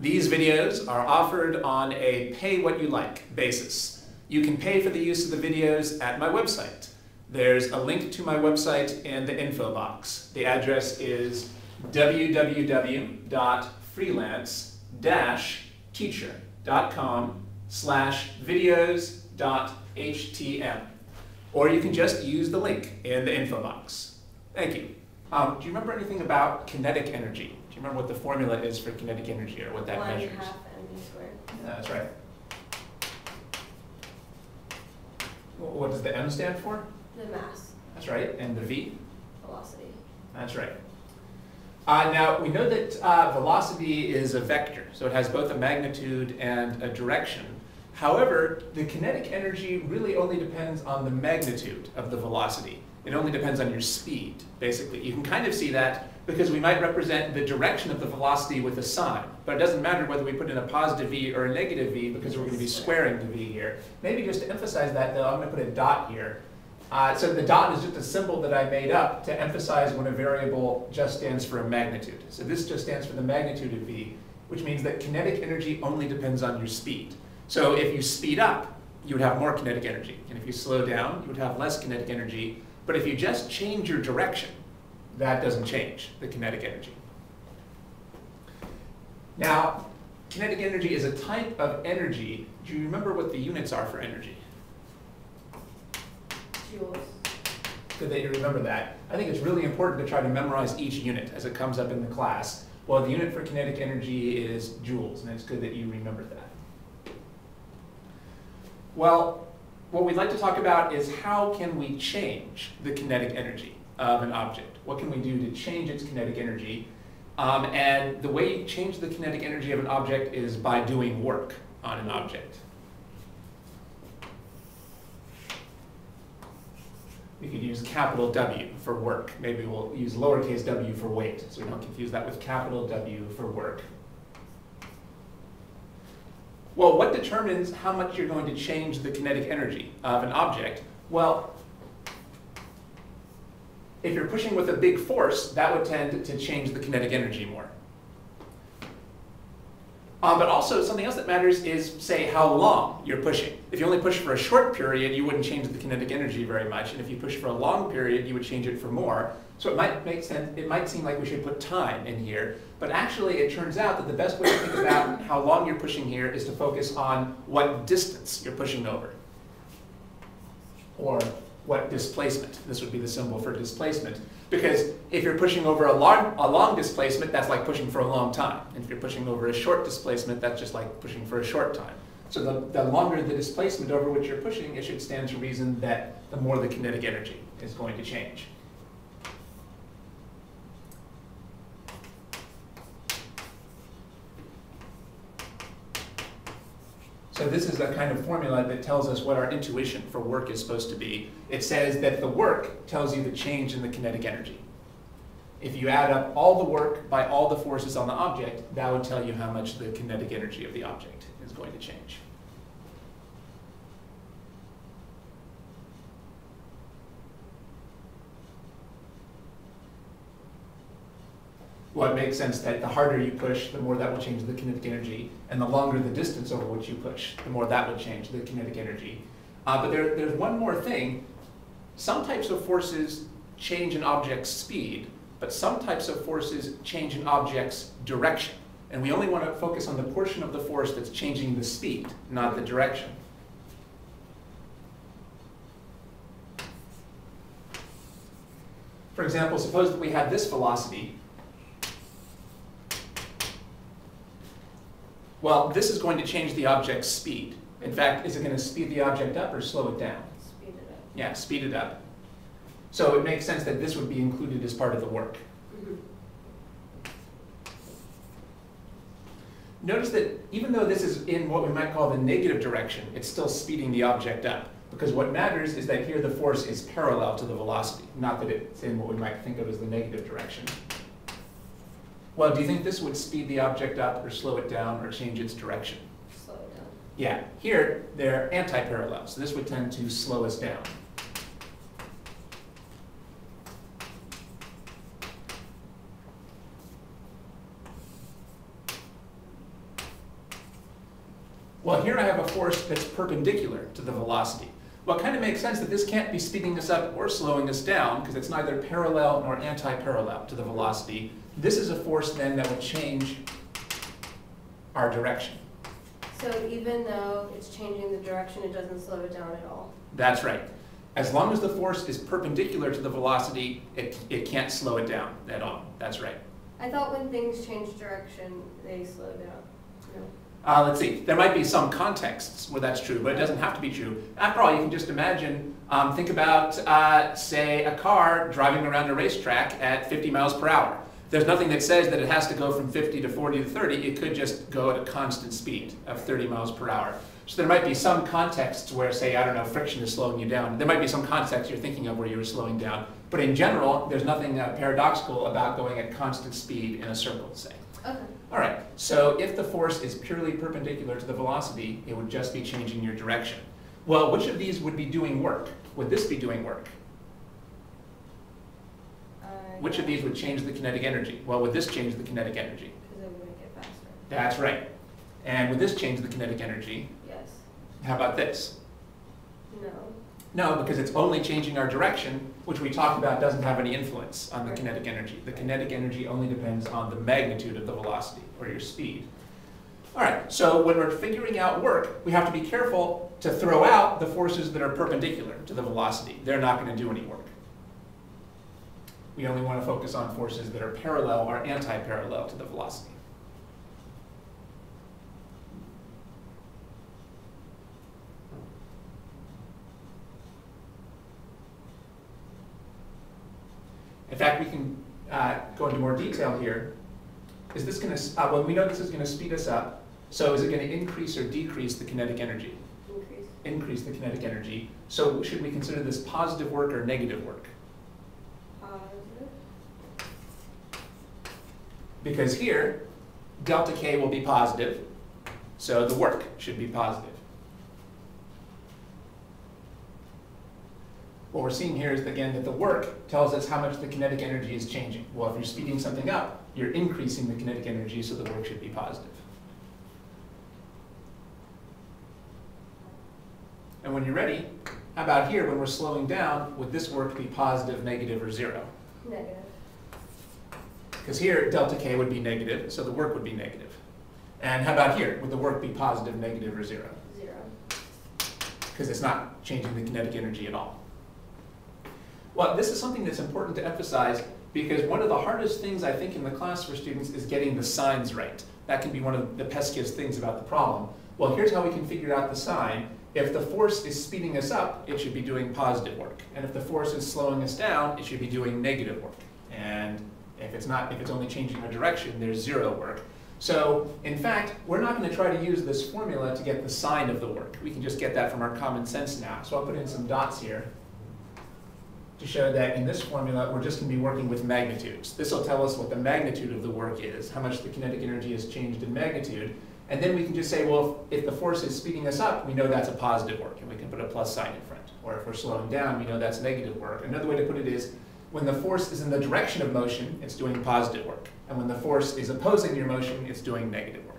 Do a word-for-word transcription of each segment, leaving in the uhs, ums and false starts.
These videos are offered on a pay-what-you-like basis. You can pay for the use of the videos at my website. There's a link to my website in the info box. The address is w w w dot freelance dash teacher dot com slash videos dot h t m, or you can just use the link in the info box. Thank you. Um, do you remember anything about kinetic energy? Do you remember what the formula is for kinetic energy or what that One measures? One half m squared. Yeah, that's right. What does the m stand for? The mass. That's right. And the v? Velocity. That's right. Uh, now, we know that uh, velocity is a vector, so it has both a magnitude and a direction. However, the kinetic energy really only depends on the magnitude of the velocity. It only depends on your speed, basically. You can kind of see that because we might represent the direction of the velocity with a sign, but it doesn't matter whether we put in a positive v or a negative v because we're going to be squaring the v here. Maybe just to emphasize that, though, I'm going to put a dot here. Uh, so the dot is just a symbol that I made up to emphasize when a variable just stands for a magnitude. So this just stands for the magnitude of v, which means that kinetic energy only depends on your speed. So if you speed up, you would have more kinetic energy, and if you slow down, you would have less kinetic energy. But if you just change your direction, that doesn't change the kinetic energy. Now, kinetic energy is a type of energy. Do you remember what the units are for energy? Joules. Good that you remember that. I think it's really important to try to memorize each unit as it comes up in the class. Well, the unit for kinetic energy is joules, and it's good that you remember that. Well, what we'd like to talk about is how can we change the kinetic energy of an object? What can we do to change its kinetic energy? Um, and the way you change the kinetic energy of an object is by doing work on an object. We could use capital W for work. Maybe we'll use lowercase w for weight, so we don't confuse that with capital W for work. Well, what determines how much you're going to change the kinetic energy of an object? Well, if you're pushing with a big force, that would tend to change the kinetic energy more. Um, but also, something else that matters is, say, how long you're pushing. If you only push for a short period, you wouldn't change the kinetic energy very much, and if you push for a long period, you would change it for more. So it might make sense, it might seem like we should put time in here, but actually it turns out that the best way to think about how long you're pushing here is to focus on what distance you're pushing over, or what displacement. This would be the symbol for displacement, because if you're pushing over a long, a long displacement, that's like pushing for a long time. And if you're pushing over a short displacement, that's just like pushing for a short time. So the, the longer the displacement over which you're pushing, it should stand to reason that the more the kinetic energy is going to change. So this is a kind of formula that tells us what our intuition for work is supposed to be. It says that the work tells you the change in the kinetic energy. If you add up all the work by all the forces on the object, that would tell you how much the kinetic energy of the object is going to change. Well, it makes sense that the harder you push, the more that will change the kinetic energy, and the longer the distance over which you push, the more that will change the kinetic energy. Uh, but there, there's one more thing. Some types of forces change an object's speed, but some types of forces change an object's direction. And we only want to focus on the portion of the force that's changing the speed, not the direction. For example, suppose that we had this velocity. Well, this is going to change the object's speed. In fact, is it going to speed the object up or slow it down? Speed it up. Yeah, speed it up. So it makes sense that this would be included as part of the work. Mm-hmm. Notice that even though this is in what we might call the negative direction, it's still speeding the object up. Because what matters is that here the force is parallel to the velocity, not that it's in what we might think of as the negative direction. Well, do you think this would speed the object up or slow it down or change its direction? Slow it down. Yeah, here they're anti-parallel, so this would tend to slow us down. Well, here I have a force that's perpendicular to the velocity. Well, it kind of makes sense that this can't be speeding us up or slowing us down because it's neither parallel nor anti-parallel to the velocity. This is a force then that will change our direction. So even though it's changing the direction, it doesn't slow it down at all? That's right. As long as the force is perpendicular to the velocity, it, it can't slow it down at all. That's right. I thought when things change direction, they slow down. No. Uh, let's see, there might be some contexts where that's true, but it doesn't have to be true. After all, you can just imagine, um, think about, uh, say, a car driving around a racetrack at fifty miles per hour. There's nothing that says that it has to go from fifty to forty to thirty. It could just go at a constant speed of thirty miles per hour. So there might be some contexts where, say, I don't know, friction is slowing you down. There might be some contexts you're thinking of where you're slowing down. But in general, there's nothing uh, paradoxical about going at constant speed in a circle, say. Okay. All right, so if the force is purely perpendicular to the velocity, it would just be changing your direction. Well, which of these would be doing work? Would this be doing work? Uh, which of these would change the kinetic energy? Well, would this change the kinetic energy? Because it would get faster. That's right. And would this change the kinetic energy? Yes. How about this? No. No, because it's only changing our direction, which we talked about doesn't have any influence on the kinetic energy. The kinetic energy only depends on the magnitude of the velocity, or your speed. All right, so when we're figuring out work, we have to be careful to throw out the forces that are perpendicular to the velocity. They're not going to do any work. We only want to focus on forces that are parallel or anti-parallel to the velocity. In fact, we can uh, go into more detail here. Is this going to, uh, well, we know this is going to speed us up. So is it going to increase or decrease the kinetic energy? Increase. Increase the kinetic energy. So should we consider this positive work or negative work? Positive. Because here, delta K will be positive. So the work should be positive. What we're seeing here is, again, that the work tells us how much the kinetic energy is changing. Well, if you're speeding something up, you're increasing the kinetic energy, so the work should be positive. And when you're ready, how about here, when we're slowing down, would this work be positive, negative, or zero? Negative. Because here, delta K would be negative, so the work would be negative. And how about here? Would the work be positive, negative, or zero? Zero. Because it's not changing the kinetic energy at all. Well, this is something that's important to emphasize because one of the hardest things I think in the class for students is getting the signs right. That can be one of the peskiest things about the problem. Well, here's how we can figure out the sign. If the force is speeding us up, it should be doing positive work. And if the force is slowing us down, it should be doing negative work. And if it's not, if it's only changing our direction, there's zero work. So, in fact, we're not going to try to use this formula to get the sign of the work. We can just get that from our common sense now. So I'll put in some dots here to show that in this formula, we're just going to be working with magnitudes. This will tell us what the magnitude of the work is, how much the kinetic energy has changed in magnitude. And then we can just say, well, if, if the force is speeding us up, we know that's a positive work, and we can put a plus sign in front. Or if we're slowing down, we know that's negative work. Another way to put it is, when the force is in the direction of motion, it's doing positive work. And when the force is opposing your motion, it's doing negative work.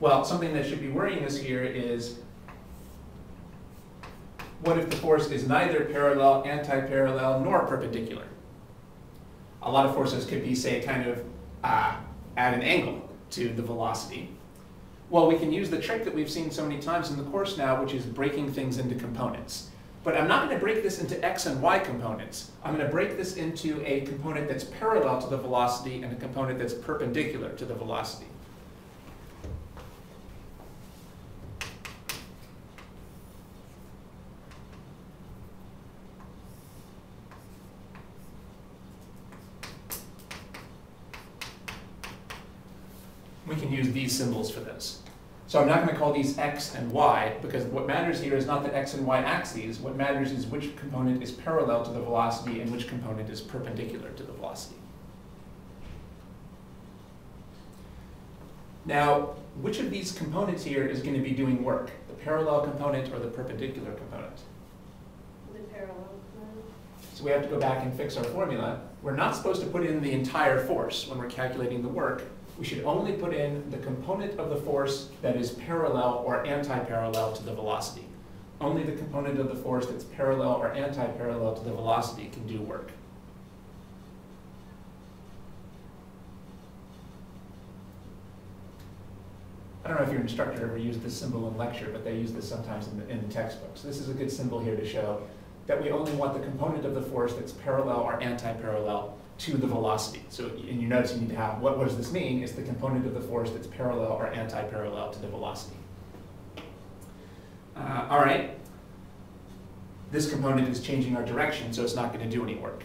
Well, something that should be worrying us here is, what if the force is neither parallel, anti-parallel, nor perpendicular? A lot of forces could be, say, kind of uh, at an angle to the velocity. Well, we can use the trick that we've seen so many times in the course now, which is breaking things into components. But I'm not going to break this into x and y components. I'm going to break this into a component that's parallel to the velocity and a component that's perpendicular to the velocity. We can use these symbols for this. So I'm not going to call these x and y, because what matters here is not the x and y axes. What matters is which component is parallel to the velocity and which component is perpendicular to the velocity. Now, which of these components here is going to be doing work? The parallel component or the perpendicular component? The parallel component. So we have to go back and fix our formula. We're not supposed to put in the entire force when we're calculating the work. We should only put in the component of the force that is parallel or anti-parallel to the velocity. Only the component of the force that's parallel or anti-parallel to the velocity can do work. I don't know if your instructor ever used this symbol in lecture, but they use this sometimes in the, in the textbooks. This is a good symbol here to show that we only want the component of the force that's parallel or anti-parallel to the velocity. So, and you notice you need to have, what, what does this mean? It's the component of the force that's parallel or anti-parallel to the velocity. Uh, all right, this component is changing our direction, so it's not going to do any work.